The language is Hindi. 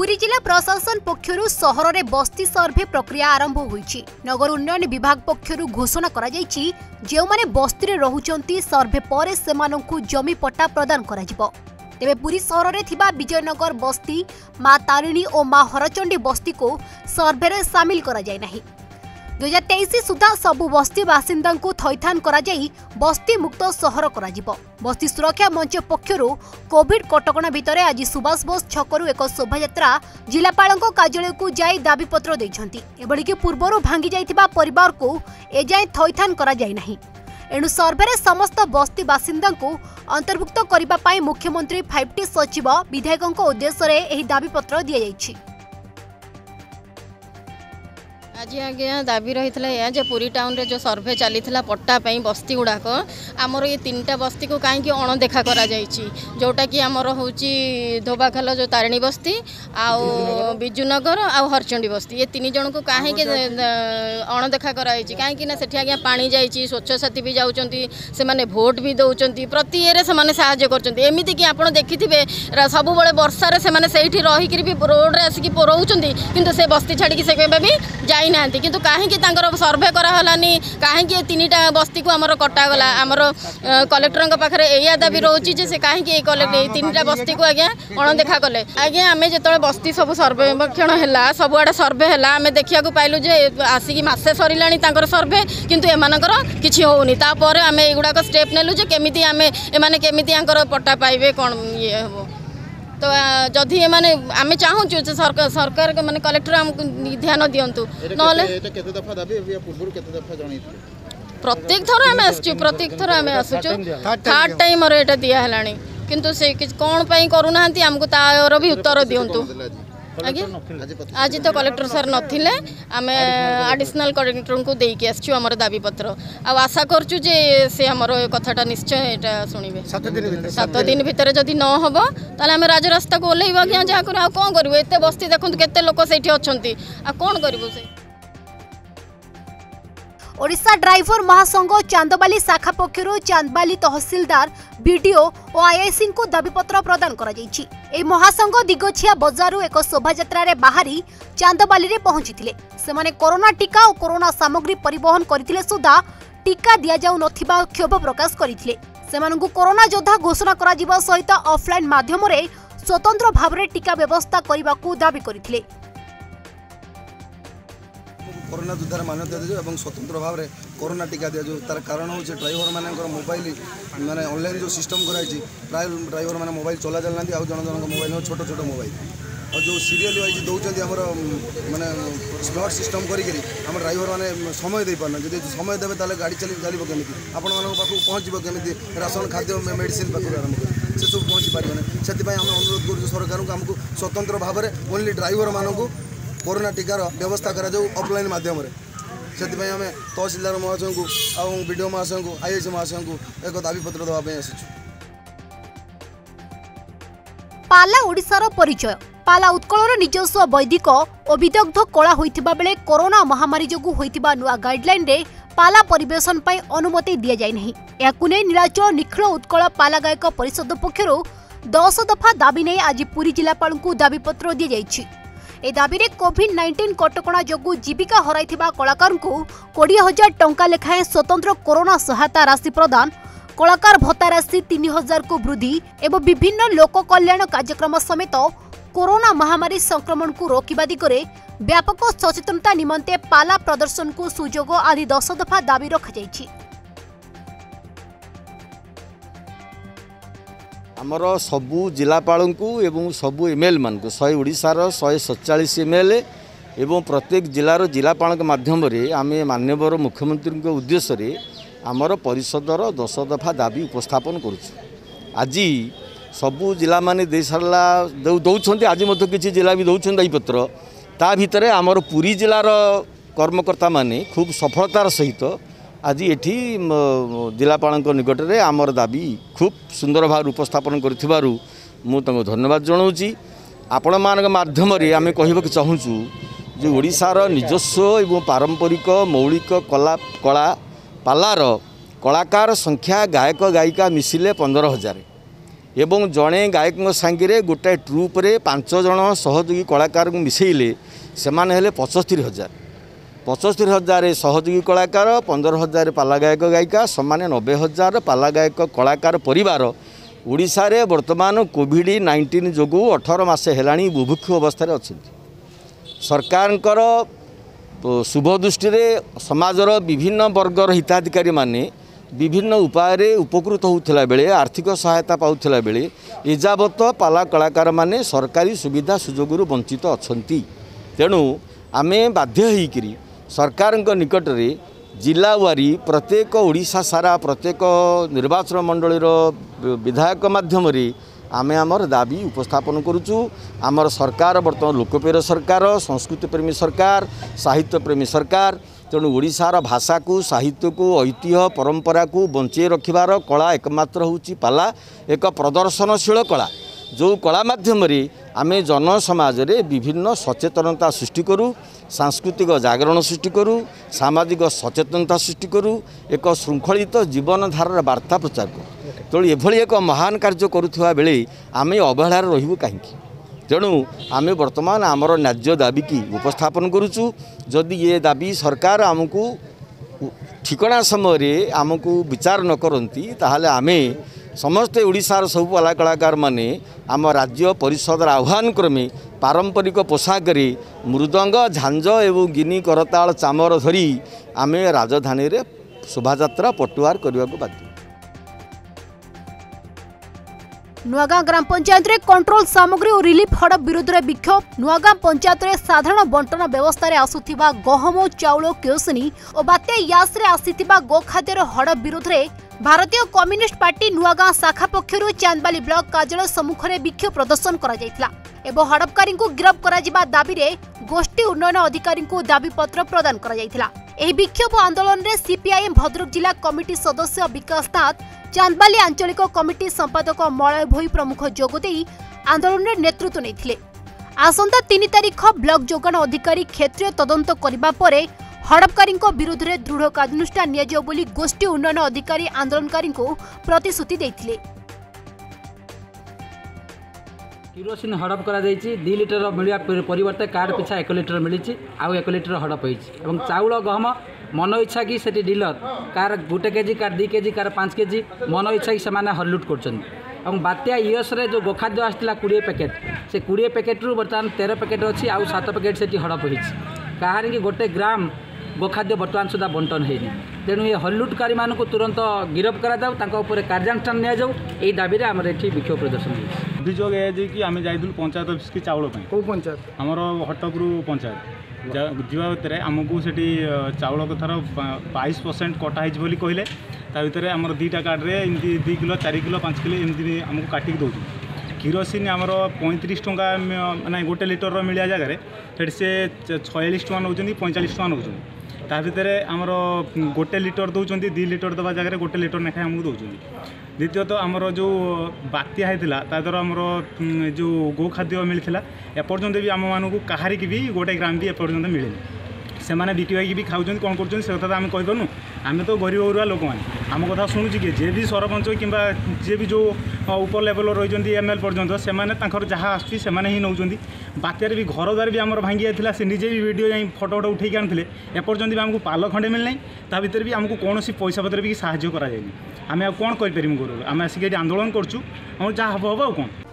पुरी जिला प्रशासन पक्षरु सहर रे बस्ती सर्वे प्रक्रिया आरंभ होईची। नगर उन्नयन विभाग पक्षरु घोषणा करा जाईची जे माने बस्ती रे रहुचंती सर्वे परे सेमानंकु जमी पट्टा प्रदान करा जिवो। तेबे पुरी सहर रे थिबा विजयनगर बस्ती, मा तारिणी ओ मा हरचंडी बस्ती को सर्वे रे शामिल करा जाय नाही। 2023 सुधा सबु बस्ती बासिंदांकु थैथान करा जाई बस्ती मुक्त सहर करा जिवो। बस्ती सुरक्षा मंच पक्षरु कोविड कटकणा भितरे आज सुभाष बोस छकरु एक शोभा यात्रा जिलापालंको कार्यालयकु जाई दाबीपत्र दैछंती। एबळिके पूर्वरु भांगी जाईथिबा परिवारकु एजाय थैथान करा जाई नाही। एणु सर्वेरे समस्त बस्ती बासिंदांकु अंतर्भुक्त करिबा पई मुख्यमंत्री 5टी सचिव विधायकंको उद्देश्यरे एही दाबीपत्र दिया जाईछि। आज आज्ञा दाबी रही है पुरी टाउन रे जो सर्वे चली पट्टापी बस्ती गुड़ाक आमर ये तीन टा बस्ती को कहीं अणदेखा जोटा कि आमर हूँ धोबाखाल जो तारिणी बस्ती आउ बिजुनगर आउ हरचंडी बस्ती ये तीन जन को कहीं अणदेखा कहीं से आज्ञा पा जा स्वच्छसाथी भी जाऊँगी से भोट भी दौरान प्रति ईयर से साहय करमती आप देखिथे सब बर्षा से रहीकि भी रोड्रे आसिक पौराउंट कितु से बस्ती छाड़ी से भी जा किंतु काहेकि सर्वे करालानी काहेकि तीन टा बस्ती को आमर कटागला आमर कलेक्टर पाखे या दाबी रोची जे से काहेकि तीन टा बस्ती को आज्ञा अणदेखा कले। आज्ञा आम जो बस्ती सब सर्वेक्षण है सब आड़े सर्वे है देखा पाइलु जे आसिकी मसे सरीलानी सर्वे किंतु एमानकर किछि होउनी। तापर आम एगुड़ा स्टेप नेलु जे केमिति आम एमाने केमिति आंकर पट्टा पाइबे कोन ये हो तो जदि आम चाहूँ सरकार माने कलेक्टर आमको ध्यान दिंतु प्रत्येक थर आम प्रत्येक थर आम आसुचु थर्ड टाइम ये दिहला किंतु से कौन पाई करूना आमको तार भी उत्तर दिंतु। आज तो कलेक्टर सर नथिले आम एडिशनल कलेक्टर को देकी आसचु हमर दाबी पत्र आ आशा करचु जे से हमर कथाटा निश्चय एटा सुनिबे 7 दिन भितर जदी न होबो ताले आम राजरास्ता को ओलेइबो कि जा कर आ कोन करबो एते बस्ती देखंतु केते लोक सेठी अछंती आ कोन करबो से। ओडिशा ड्राइवर महासंघ चांदबाली शाखा पक्षरु चांदबाली तहसीलदार बीडीओ और आईआईसी को दाबीपत्र प्रदान करा जाईछि। ए महासंघ दिगोछिया बजारु एक शोभा यात्रा रे बाहरी चांदबाली रे पहुंचीथिले। सेमाने कोरोना टीका और कोरोना सामग्री परिवहन करथिले सुद्धा टीका दिया जाउ नथिबा क्षोभ प्रकाश करथिले। सेमानंकु कोरोना योद्धा घोषणा करा जिबा सहित ऑफलाइन माध्यम रे स्वतंत्र भाव रे टीका व्यवस्था करिबाकू दाबी करथिले। कोरोना योद्धार मान्यता दीजिए स्वतंत्र भाव में कोरोना टीका दि जाए तार कारण हो ड्राइवर मान मोबाइल मैंने ऑनलाइन जो सिस्टम कराई प्राय ड्राइवर मैंने मोबाइल चला चलना आज जन जन मोबाइल हो छोट छोट मोबाइल और जो सीरियल वाइज दौरान आमर मैंने स्लॉट सिस्टम करम ड्राइवर मैंने समय दे पारना जब समय देवे गाड़ी चलो कमी आपण पाक पहुँचब कमी राशन खाद्य मेडिसिन पाक आरंभ से सब पहुँची पार्बना से आम अनुरोध करूँ सरकार को आमको स्वतंत्र भाव में ओनली ड्राइवर मानक कोरोना टीकार व्यवस्था करा जाऊ ऑफलाइन माध्यम से आम तहसीलदार महाशय को आउ बीडीओ महाशय को आईएएस महाशय को एक दाबीपत्र देवाई आसीचु। पाला ओडिशार परिचय पाला उत्कलर निजस्व वैदिक और विदग्ध कला होइतिबा बेले कोरोना महामारी जोगु होइतिबा नुआ गाइडलाइन रे पाला परिवेशन पई अनुमति दिया जाय नहि। याकु नै नीलाचल निखिल उत्कल पाला गायक परिषद पक्षरु 10 दफा दाबी नै आज पुरी जिलापाल को दाबीपत्र दिया जायछि। ए दाबी रे कोविड-19 कटकणा जोगु जीविका हराइथिबा कलाकार को 20,000 टंका लेखाएं स्वतंत्र कोरोना सहायता राशि प्रदान कलाकार भत्ता राशि 3,000 को वृद्धि एवं विभिन्न लोक कल्याण कार्यक्रम समेत कोरोना महामारी संक्रमण को रोकवा दिगरे व्यापक सचेतनता निमंते पाला प्रदर्शन को सुयोग आदि 10 दफा दाबी रखा जायछि। आमर सबू जिलापाल एवं सबू एमएल मानक 147 एमएलए एवं प्रत्येक जिलार जिलापाल मध्यम आम मानवर मुख्यमंत्री उद्देश्य रे आमर परिषदर 10 दफा दाबी उपस्थापन करुछु। आज सबू जिला माने दे सारा दौरान आज मत किसी जिला भी दौरान दाबीपत्र ता भितर आमर पुरी जिलार कर्मकर्ता माने खूब सफलतार सहित आज एठी जिलापाल निकट में आमर दाबी खूब सुंदर भाव उपस्थापन करूँ मुझे धन्यवाद जनाऊँगी। आपण माध्यम आम कह चाहूँ जो ओडिशार निजस्व एवं पारंपरिक मौलिक कला कला पालार कलाकार संख्या गायक गायिका मिसिले 15,000 एवं जड़े गायकों सांगे गोटाए ट्रुप्रे 5 जन सहयोगी कलाकार मिसेले से 75,000 75,000 सहयोगी कलाकार 15,000 पाला गायक गायिका समान 90,000 पाला गायक कलाकार परिवार ओडिशा रे वर्तमान कोविड-19 जोगु 18 मासे हेलाणी बुभुक्ष अवस्था अच्छी सरकार शुभ दृष्टि समाजर विभिन्न वर्गर हिताधिकारी माने विभिन्न उपाय उपकृत होता बेले आर्थिक सहायता पाला बेले एजावत पाला कलाकार माने सरकारी सुविधा सुजोग वंचित अच्छा तेणु आमे बाध्य सरकार निकट रे जिलावारी प्रत्येक ओडिशा सारा प्रत्येक निर्वाचन मंडलीर विधायक माध्यम आमे आमर दाबी उपस्थापन करुचु। आमर सरकार बर्तमान लोकप्रिय सरकार संस्कृति प्रेमी सरकार साहित्य प्रेमी सरकार तेणु ओडिशार भाषा को साहित्य को ऐतिह्य परंपरा को बंचे रखिबार कला एकमात्र होउची पाला एक प्रदर्शनशील कला जो कला माध्यम आमे जन समाज रे विभिन्न सचेतनता सृष्टि करूँ सांस्कृतिक जागरण सृष्टि करूँ सामाजिक सचेतनता सृष्टि करूँ एक श्रृंखलित जीवनधारार वार्ता प्रचार करूँ तेणु एभली एक महान कार्य करुवा बेले आम अवहेलार रही कहीं तेणु आम बर्तमान आमर न्याज्य दाबी की उपस्थापन करुचु। जदि ये दाबी सरकार आमको ठिकना समय आमको विचार न करती आमे समस्ते ओडिशार सब कला कलाकार माने आम राज्य परिषदर आह्वान क्रमे पारंपरिक पोशाक मृदंग झांज एवं गिनी करताल चामर धरी आमे राजधानी रे शोभायात्रा पटुआर करने बाध्य। नुआगां ग्राम पंचायत रे कंट्रोल सामग्री और रिलीफ हड़प विरोध में विक्षोभ। नुआगां पंचायत रे साधारण बंटन व्यवस्था रे आसुथिबा गहम चाउल केरोसिन और बात्या यास रे आसिथिबा गोखाद्यर हड़प विरोध में भारतीय कम्युनिस्ट पार्टी नुआगां शाखा पक्षर चांदबाली ब्लॉक कार्यालय सम्मुख में विक्षोभ प्रदर्शन करा एवं हड़पकारी गिरफ्त करा दाबी रे गोष्ठी उन्नयन अधिकारी दाबीपत्र प्रदान करा। विक्षोभ आंदोलन में सीपीआईएम भद्रक जिला कमिटी सदस्य विकास दास चांदबाली आंचलिक कमिटी संपादक मलय भोई प्रमुख जोगदे आंदोलन में नेतृत्व नहीं आसंता 3 तारिख ब्लॉक जोगाण अधिकारी क्षेत्रीय तदंत करने पर हड़पकारी विरोध में दृढ़ कार्यानुष्ठान बोली गोष्ठी उन्नयन अधिकारी आंदोलनकारी प्रतिश्रुति देते। किरोसिन हड़प कर 2 लिटर मिलवा परिवर्ते कार्ड पिछा 1 लिटर मिली आउ 1 लिटर हड़प हो चाउल गहम मन इच्छा कि से डीलर कार 1 केजी कार 2 केजी कार 5 केजी मन इच्छा कि से हरलुट कर बात्या इयस जो गोखाद्य आसाला 20 पैकेट से 20 पैकेट्रु बर्तमान 13 पैकेट अच्छी आउ 7 पैकेट से हड़प हो कहीं 1 ग्राम गोखाद्य बर्तमान सुधा बंटन है तेणु ये हरलुटकारी मानक तुरंत गिरफ्त कर कार्यानुष्ठान दि दाबी आम विक्षोभ प्रदर्शन हो अभिजोग ये कि आम जाइल पंचायत अफिस् की चाउल कौ पंचायत आमर हटकरू पंचायत जावा भितर आमको से चाउल कथार 22% कटाई कहले तार आमर 2टा कार्ड में एमती 2 किलो 4 किलो 5 किलो एमती आमको काटिक दौर किरोसिन आमर 35 टंका ना 1 लिटर मिले जगार से 46 टंका नौकर 45 टंका नौकर ता भितर आमर 1 लिटर दौरान 2 लिटर दवा जगह 1 लिटर लेखाएं आमको दौरान द्वितीयत आमर जो बात्या तादर आमर जो गोखाद्य मिलता एपर्यंत भी आम मानक कहार भी 1 ग्राम भी एपर्यंत मिले से बिकवाइक भी खाऊँ कौन कर से कथा आम कहीपरूँ आम तो गरीब गुरुआ लोक मैंने आम कथा शुणु किए जे भी सरपंच किंवा जे भी जो उपर लेवल रही एम एल पर्यटन से जहाँ आसने ही नौ बात्यार भी घर द्वार भी आम भांगी जाता से निजे भी वीडियो जाए फटो फटो उठे आनी एपर्यंत भी आमको पाल खंडे मिलना ता भर भी आमको कौन पैसा पत्र भी साहय करें आम कौन करें गुरु आम आसिक आंदोलन करूँ जहाँ हम हम आउ कौन